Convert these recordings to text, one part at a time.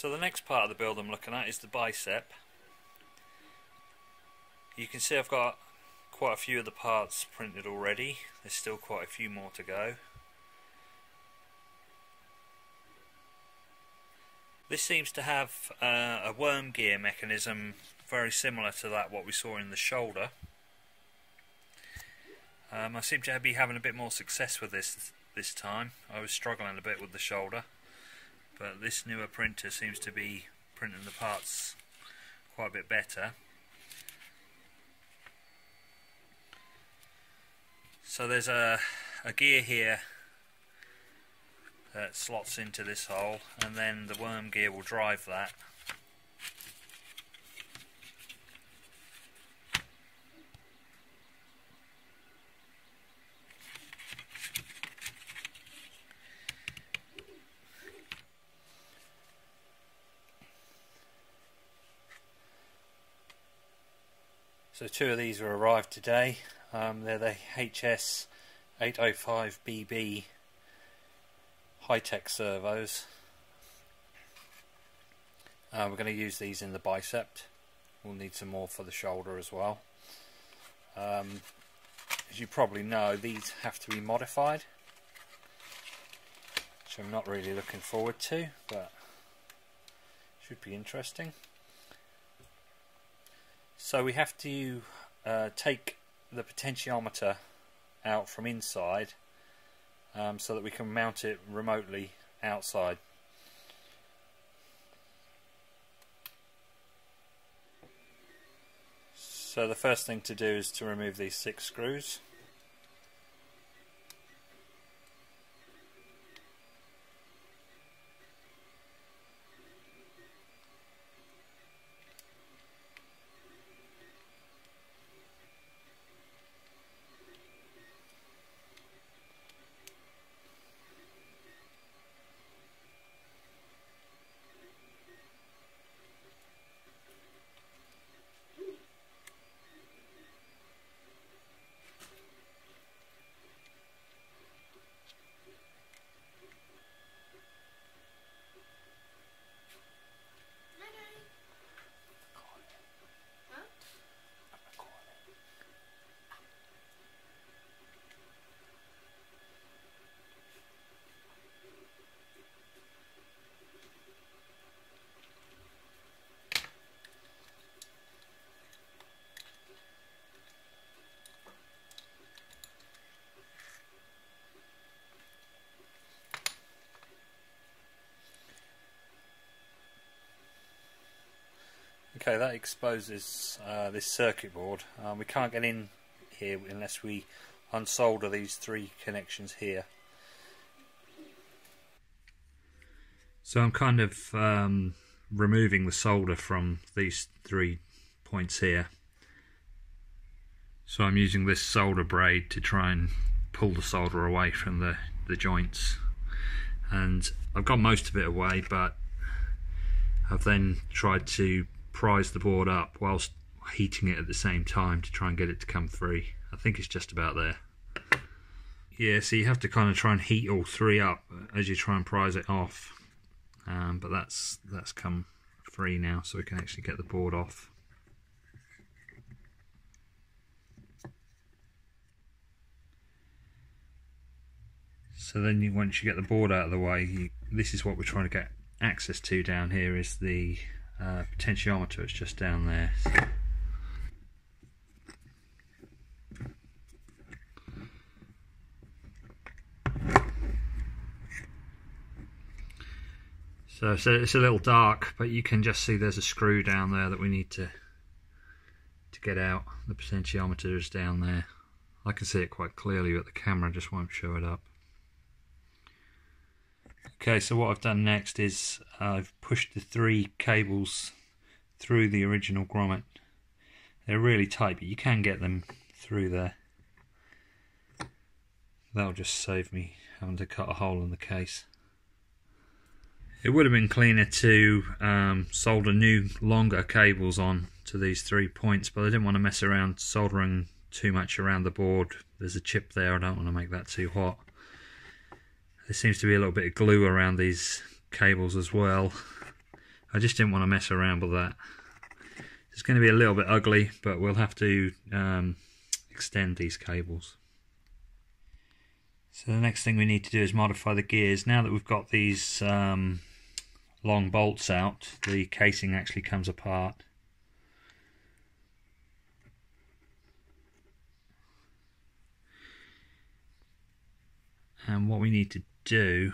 So the next part of the build I'm looking at is the bicep. You can see I've got quite a few of the parts printed already. There's still quite a few more to go. This seems to have a worm gear mechanism very similar to that what we saw in the shoulder. I seem to be having a bit more success with this time. I was struggling a bit with the shoulder, but this newer printer seems to be printing the parts quite a bit better. So there's a gear here that slots into this hole, and then the worm gear will drive that. So two of these are arrived today. They're the HS805BB high-tech servos. We're going to use these in the bicep. We'll need some more for the shoulder as well. As you probably know, these have to be modified, which I'm not really looking forward to, but should be interesting. So we have to take the potentiometer out from inside, so that we can mount it remotely outside. So the first thing to do is to remove these 6 screws. Okay, that exposes this circuit board. We can't get in here unless we unsolder these 3 connections here. So I'm kind of removing the solder from these 3 points here. So I'm using this solder braid to try and pull the solder away from the joints. And I've got most of it away, but I've then tried to prise the board up whilst heating it at the same time to try and get it to come free. I think it's just about there. Yeah, so you have to kind of try and heat all 3 up as you try and prise it off. But that's come free now, so we can actually get the board off. So then once you get the board out of the way, this is what we're trying to get access to down here, is the potentiometer. It's just down there. So it's a little dark, but you can just see there's a screw down there that we need to get out. The potentiometer is down there. I can see it quite clearly, but the camera just won't show it up. Okay, so what I've done next is I've pushed the 3 cables through the original grommet. They're really tight, but you can get them through there. That'll just save me having to cut a hole in the case. It would have been cleaner to solder new, longer cables on to these 3 points, but I didn't want to mess around soldering too much around the board. There's a chip there, I don't want to make that too hot. There seems to be a little bit of glue around these cables as well, I just didn't want to mess around with that. It's going to be a little bit ugly, but we'll have to extend these cables. So the next thing we need to do is modify the gears. Now that we've got these long bolts out, the casing actually comes apart. And what we need to do .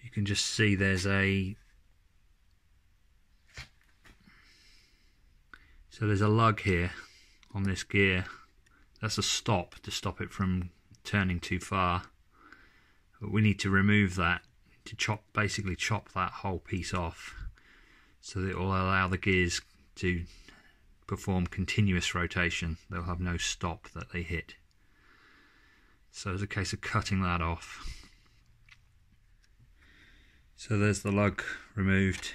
You can just see there's a there's a lug here on this gear. That's a stop to stop it from turning too far, but we need to remove that to basically chop that whole piece off so that it will allow the gears to perform continuous rotation. They'll have no stop that they hit. So it's a case of cutting that off. So there's the lug removed.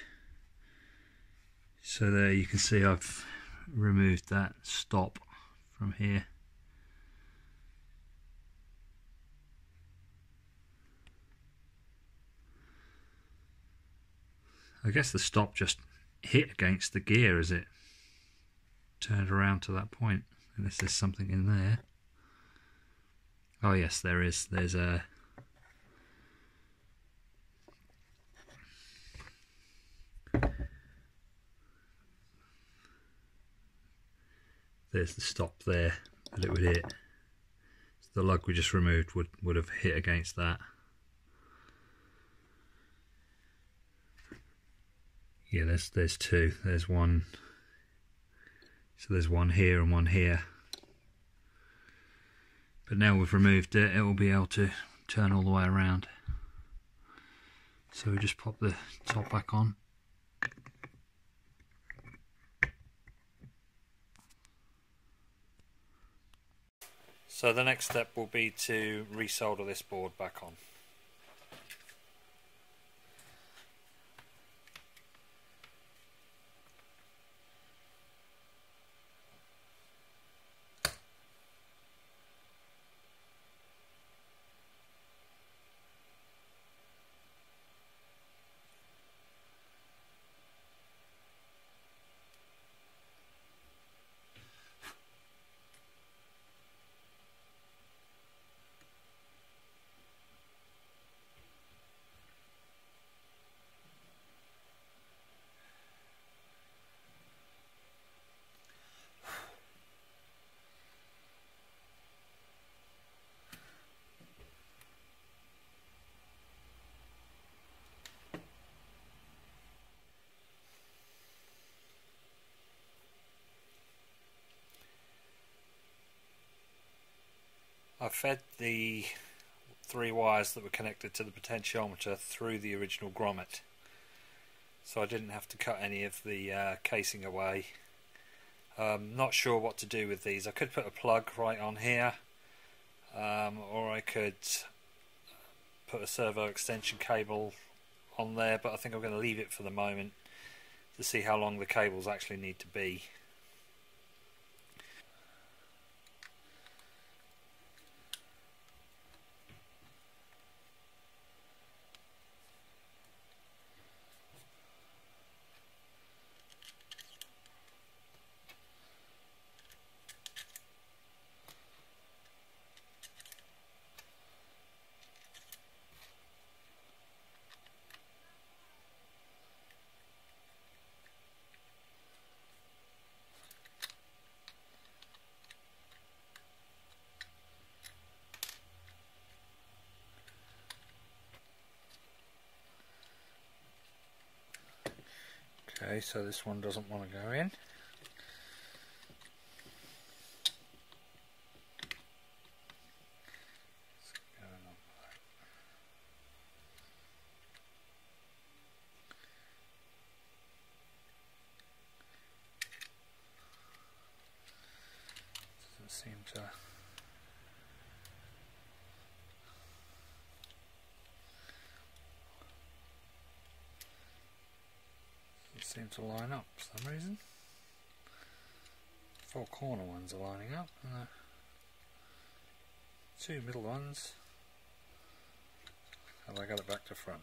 So there you can see I've removed that stop from here. I guess the stop just hit against the gear as it turned around to that point. Unless there's something in there. Oh yes, there is. There's a there's the stop there that it would hit. So the lug we just removed would have hit against that. Yeah, there's two. There's one. So there's one here and one here. But now we've removed it, it will be able to turn all the way around. So we just pop the top back on. So the next step will be to resolder this board back on. I fed the three wires that were connected to the potentiometer through the original grommet, so I didn't have to cut any of the casing away. Not sure what to do with these. I could put a plug right on here, or I could put a servo extension cable on there, but I think I'm going to leave it for the moment to see how long the cables actually need to be. Okay, so this one doesn't want to go in. Doesn't seem to. Seem to line up for some reason. Four corner ones are lining up, and the two middle ones and I got it back to front.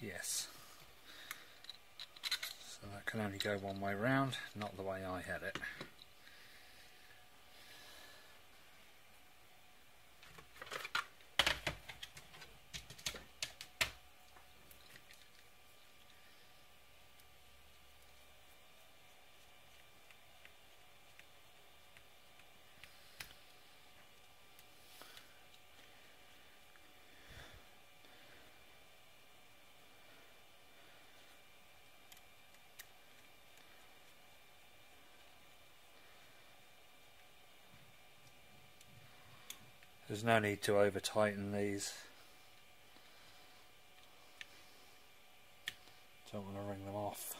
Yes. So that can only go one way round, not the way I had it. There's no need to over tighten these. Don't want to wring them off.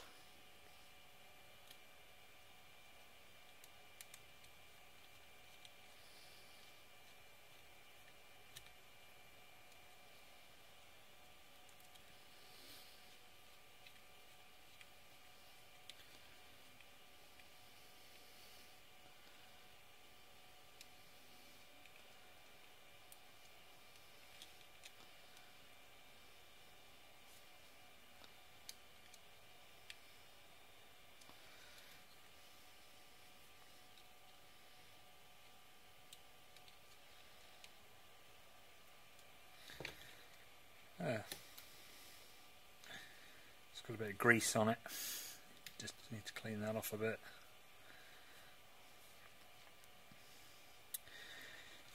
Got a bit of grease on it, just need to clean that off a bit.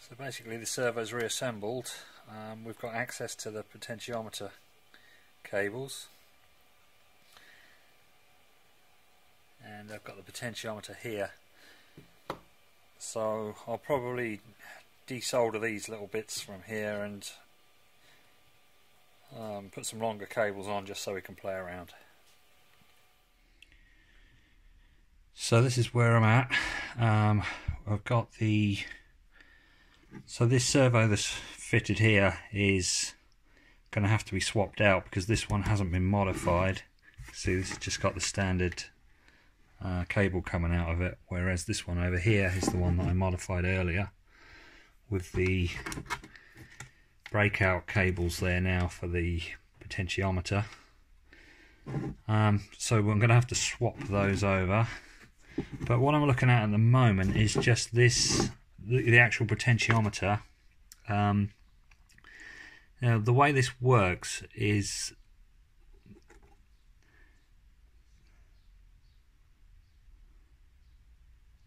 So basically the servo's reassembled. We've got access to the potentiometer cables, and I've got the potentiometer here, so I'll probably desolder these little bits from here and put some longer cables on just so we can play around. So this is where I'm at. I've got the... So this servo that's fitted here is going to have to be swapped out because this one hasn't been modified. See, this has just got the standard cable coming out of it, whereas this one over here is the one that I modified earlier with the breakout cables there now for the potentiometer. So I'm going to have to swap those over, but what I'm looking at the moment is just this, the actual potentiometer. Now the way this works is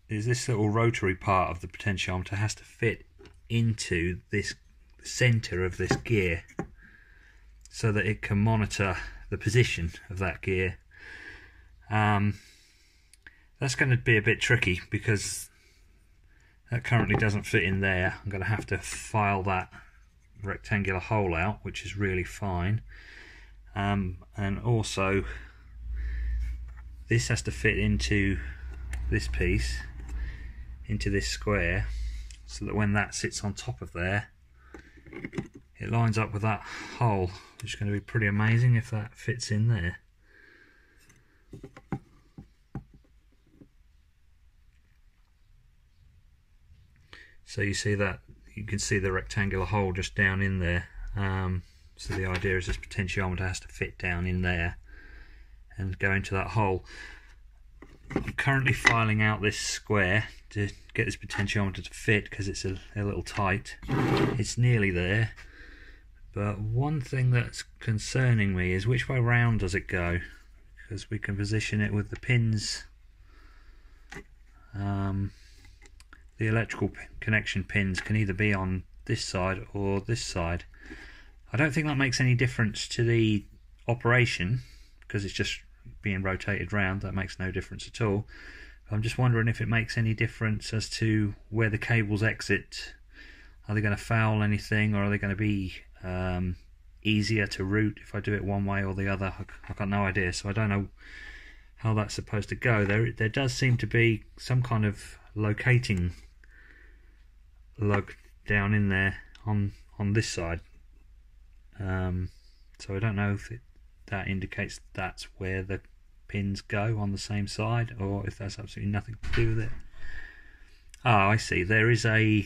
this little rotary part of the potentiometer has to fit into this center of this gear so that it can monitor the position of that gear. That's going to be a bit tricky because that currently doesn't fit in there. I'm going to have to file that rectangular hole out, which is really fine, and also this has to fit into this piece, into this square, so that when that sits on top of there it lines up with that hole, which is going to be pretty amazing if that fits in there. So you see that, you can see the rectangular hole just down in there. So the idea is this potentiometer has to fit down in there and go into that hole. I'm currently filing out this square to get this potentiometer to fit because it's a little tight. It's nearly there, but one thing that's concerning me is which way round does it go, because we can position it with the pins, the electrical connection pins can either be on this side or this side. I don't think that makes any difference to the operation because it's just being rotated round, that makes no difference at all. I'm just wondering if it makes any difference as to where the cables exit. Are they going to foul anything, or are they going to be easier to route if I do it one way or the other? I've got no idea, so I don't know how that's supposed to go. There does seem to be some kind of locating lug down in there on this side, so I don't know if that indicates that's where the pins go on the same side, or if that's absolutely nothing to do with it. Ah, I see, there is a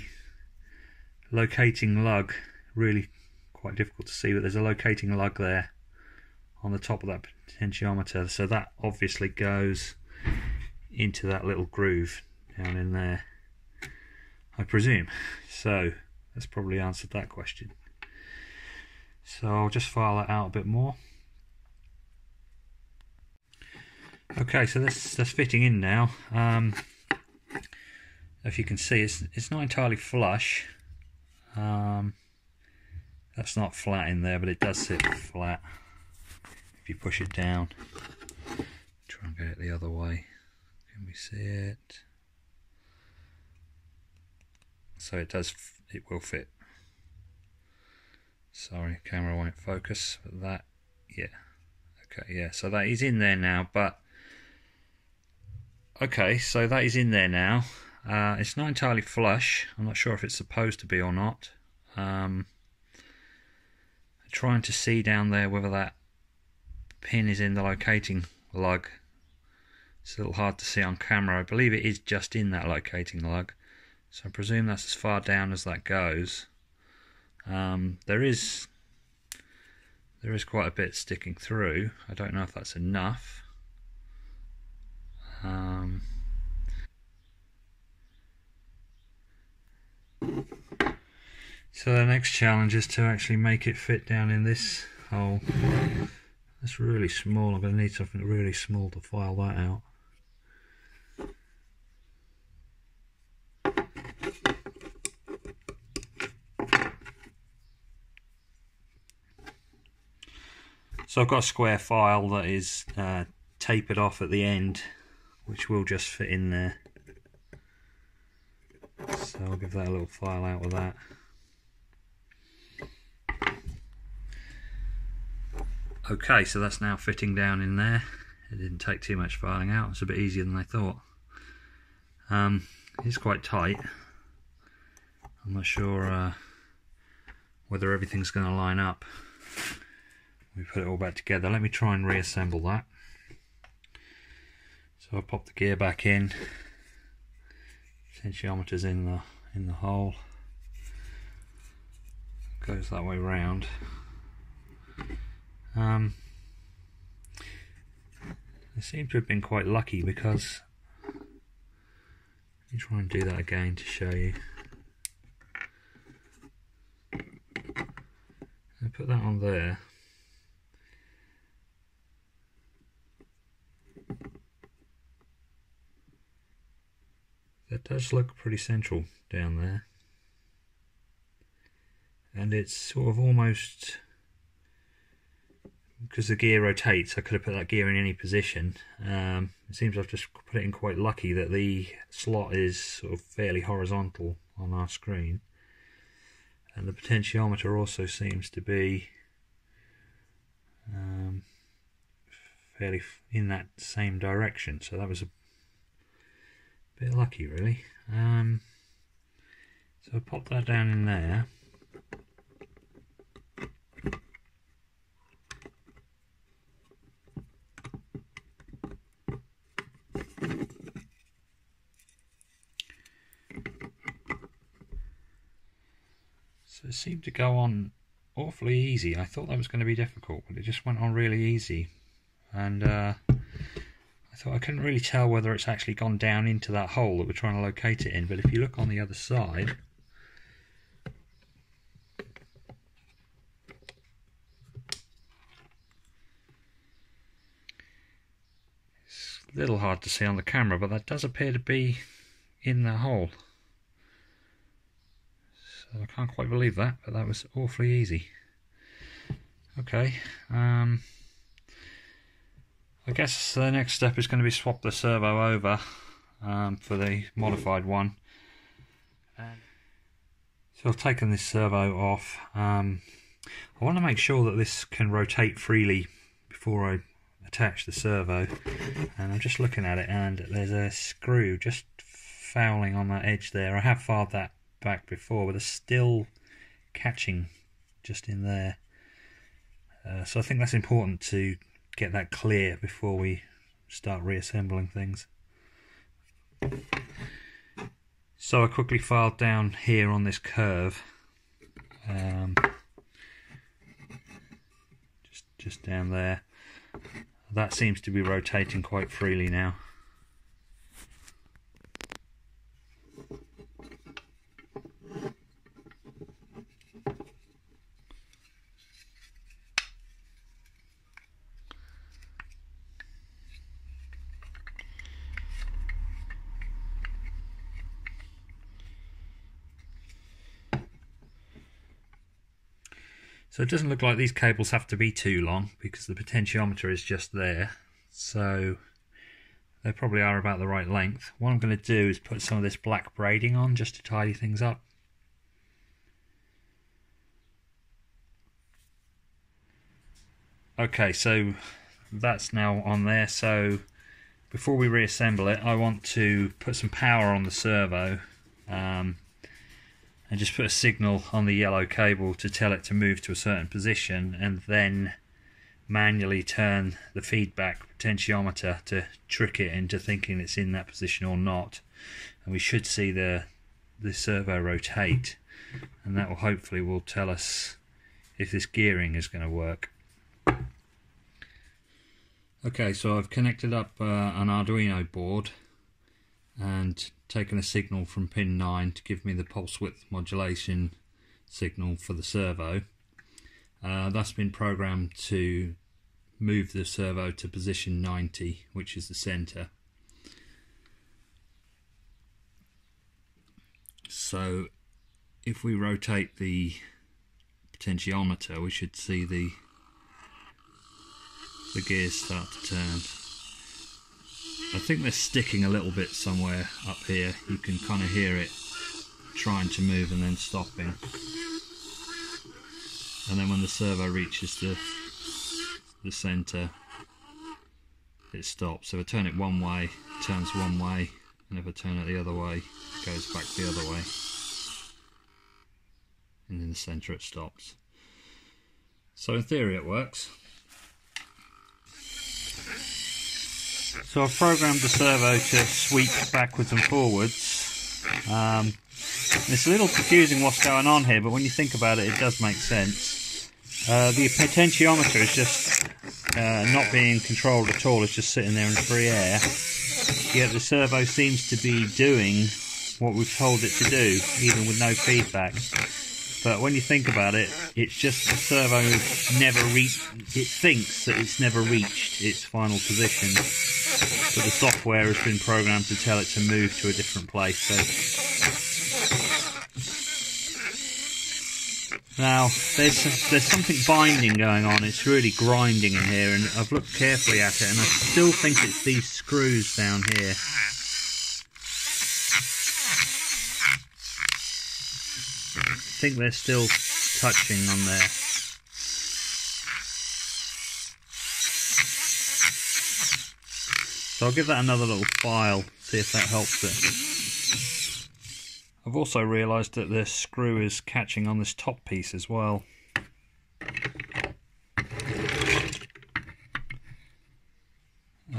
locating lug, really quite difficult to see, but there's a locating lug there on the top of that potentiometer, so that obviously goes into that little groove down in there, I presume. So that's probably answered that question. So I'll just file that out a bit more. Okay, so that's fitting in now. If you can see, it's not entirely flush. That's not flat in there, but it does sit flat if you push it down. Try and get it the other way. Can we see it? So it does. It will fit. Sorry, camera won't focus. But that, yeah. Okay, yeah. So that is in there now. But okay, so that is in there now. It's not entirely flush. I'm not sure if it's supposed to be or not. I'm trying to see down there whether that pin is in the locating lug. It's a little hard to see on camera. I believe it is just in that locating lug. So I presume that's as far down as that goes. There is quite a bit sticking through. I don't know if that's enough. So the next challenge is to actually make it fit down in this hole. That's really small. I'm going to need something really small to file that out. So I've got a square file that is tapered off at the end, which will just fit in there. So I'll give that a little file out with that. Okay, so that's now fitting down in there. It didn't take too much filing out. It's a bit easier than I thought. It's quite tight. I'm not sure whether everything's going to line up. We put it all back together. Let me try and reassemble that. So I pop the gear back in. Potentiometer's in the hole. Goes that way round. I seem to have been quite lucky, because let me try and do that again to show you. I put that on there. That does look pretty central down there, and it's sort of almost, because the gear rotates, I could have put that gear in any position. It seems I've just put it in quite lucky that the slot is sort of fairly horizontal on our screen, and the potentiometer also seems to be fairly in that same direction, so that was a bit lucky, really. So I pop that down in there. So it seemed to go on awfully easy. I thought that was going to be difficult, but it just went on really easy. And so I couldn't really tell whether it's actually gone down into that hole that we're trying to locate it in, but if you look on the other side, it's a little hard to see on the camera, but that does appear to be in the hole. So I can't quite believe that, but that was awfully easy. Okay, I guess the next step is going to be swap the servo over for the modified one. So I've taken this servo off. I want to make sure that this can rotate freely before I attach the servo, and I'm just looking at it and there's a screw just fouling on that edge there. I have filed that back before, but it's still catching just in there, so I think that's important to get that clear before we start reassembling things. So I quickly filed down here on this curve, just down there. That seems to be rotating quite freely now. So it doesn't look like these cables have to be too long because the potentiometer is just there, so they probably are about the right length. What I'm going to do is put some of this black braiding on just to tidy things up. Okay, so that's now on there, so before we reassemble it I want to put some power on the servo, and just put a signal on the yellow cable to tell it to move to a certain position, and then manually turn the feedback potentiometer to trick it into thinking it's in that position or not. And we should see the servo rotate, and that will hopefully will tell us if this gearing is going to work. Okay, so I've connected up an Arduino board and taken a signal from pin 9 to give me the pulse width modulation signal for the servo. That's been programmed to move the servo to position 90, which is the center. So if we rotate the potentiometer, we should see the gears start to turn. I think they're sticking a little bit somewhere up here. You can kind of hear it trying to move and then stopping. And then when the servo reaches the centre, it stops. So if I turn it one way, it turns one way, and if I turn it the other way, it goes back the other way. And in the centre it stops. So in theory it works. So I've programmed the servo to sweep backwards and forwards. It's a little confusing what's going on here, but when you think about it, it does make sense. The potentiometer is just not being controlled at all, it's just sitting there in free air. Yet the servo seems to be doing what we've told it to do, even with no feedback. But when you think about it, it's just the servo never reached, it thinks that it's never reached its final position, but the software has been programmed to tell it to move to a different place. So now there's something binding going on, it's really grinding in here, and I've looked carefully at it and I still think it's these screws down here. I think they're still touching on there. So I'll give that another little file, see if that helps it. I've also realised that the screw is catching on this top piece as well.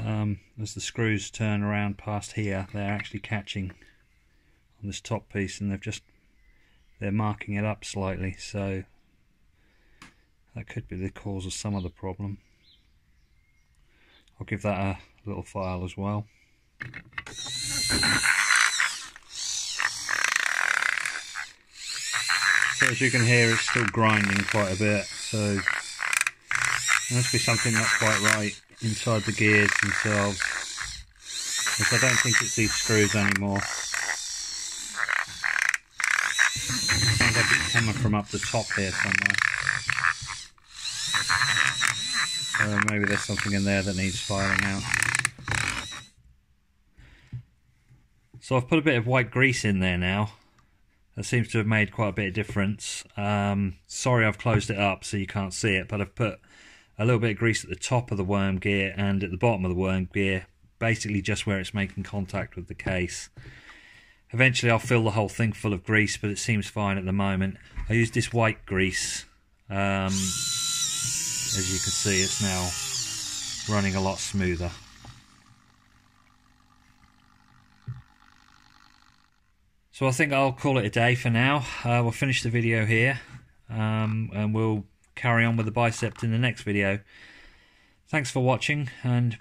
As the screws turn around past here, they're actually catching on this top piece, and they're marking it up slightly, so that could be the cause of some of the problem. I'll give that a little file as well. So as you can hear, it's still grinding quite a bit, so there must be something not quite right inside the gears themselves, because I don't think it's these screws anymore. Coming from up the top here somewhere. So maybe there's something in there that needs filing out. So I've put a bit of white grease in there now. That seems to have made quite a bit of difference. Sorry I've closed it up so you can't see it, but I've put a little bit of grease at the top of the worm gear and at the bottom of the worm gear, basically just where it's making contact with the case. Eventually I'll fill the whole thing full of grease, but it seems fine at the moment. I used this white grease. As you can see, it's now running a lot smoother. So I think I'll call it a day for now. We'll finish the video here, and we'll carry on with the bicep in the next video. Thanks for watching, and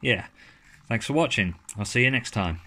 yeah, thanks for watching. I'll see you next time.